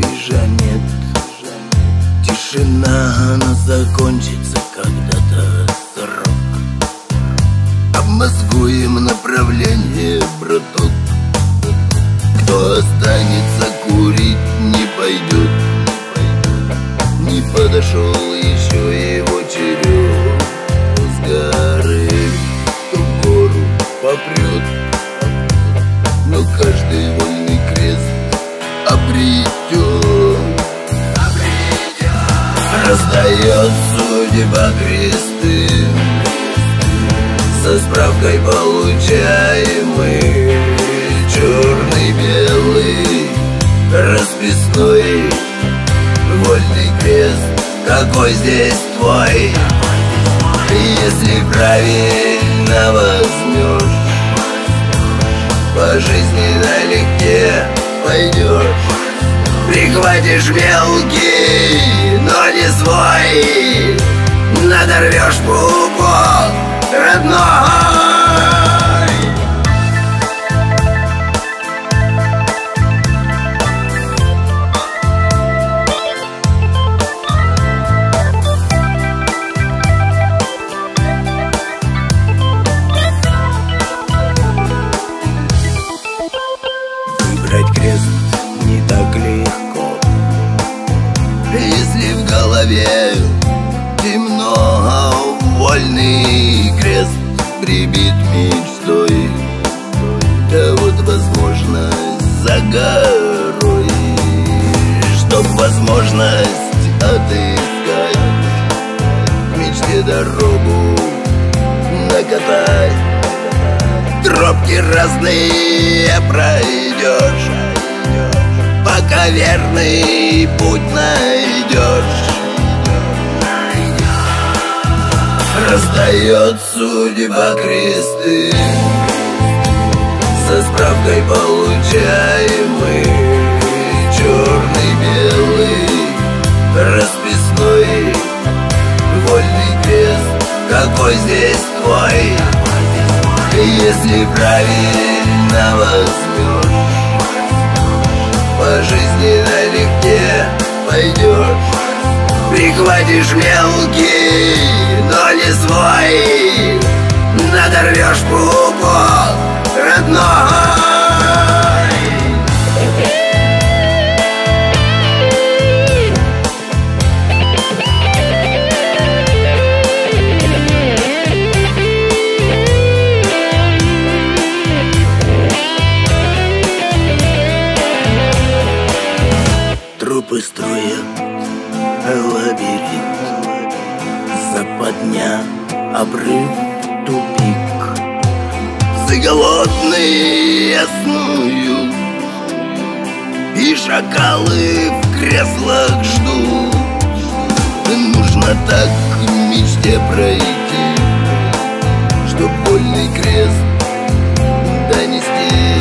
движа нет. Тишина, она закончится когда-то, срок. Обмозгуем направление, браток. Кто останется курить, не пойдет. Не подошел еще его черед. С горы то в гору попрет, но каждый вольный крест обретет. Раздает судьба кресты, со справкой получаемый, черный, белый, расписной. Вольный крест, какой здесь твой? Если правильно возьмешь, по жизни налегке пойдешь. Прихватишь мелкий, но не свой, надорвешь пупок родной. Темно, вольный крест прибит мечтой. Да вот возможность за горой, чтоб возможность отыскать, к мечте дорогу накатать. Тропки разные пройдешь, пока верный путь найдешь. Раздает судьба кресты, со справкой получаемый, черный, белый, расписной. Вольный крест, какой здесь твой? Если правильно возьмешь, по жизни налегке пойдешь. Прихватишь мелкий, но не свой, надорвешь пупок родной. Трупы строят лабиринт, западня, обрыв, тупик. Псы голодные снуют, и шакалы в креслах ждут. Нужно так к мечте пройти, чтоб вольный крест донести,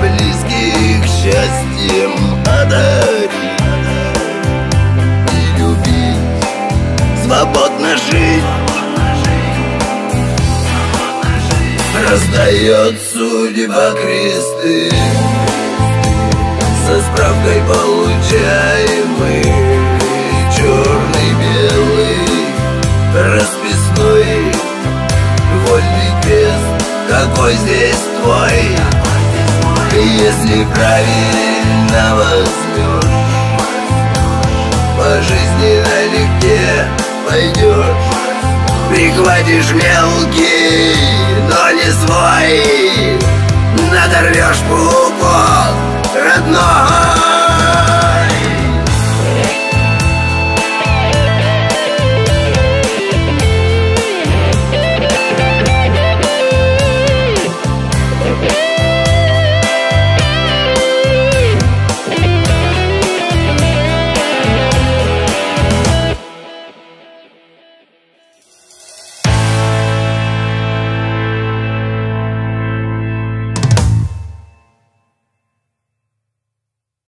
близких счастьем одарить. Свободно жить. Раздает судьба кресты, со справкой получаемый, черный, белый, расписной. Вольный крест, какой здесь твой? Если правильно возьмешь, по жизни налегке пойдешь. Прихватишь мелкий, но не свой, надорвешь пупок родной.